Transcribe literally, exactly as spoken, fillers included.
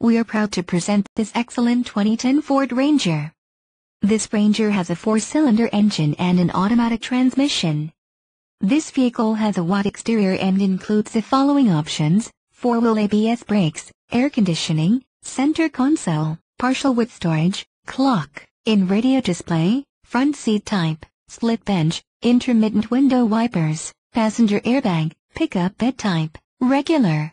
We are proud to present this excellent twenty ten Ford Ranger. This Ranger has a four-cylinder engine and an automatic transmission. This vehicle has a wide exterior and includes the following options: four-wheel A B S brakes, air conditioning, center console, partial width storage, clock, in-radio display, front seat type, split bench, intermittent window wipers, passenger airbag, pickup bed type, regular.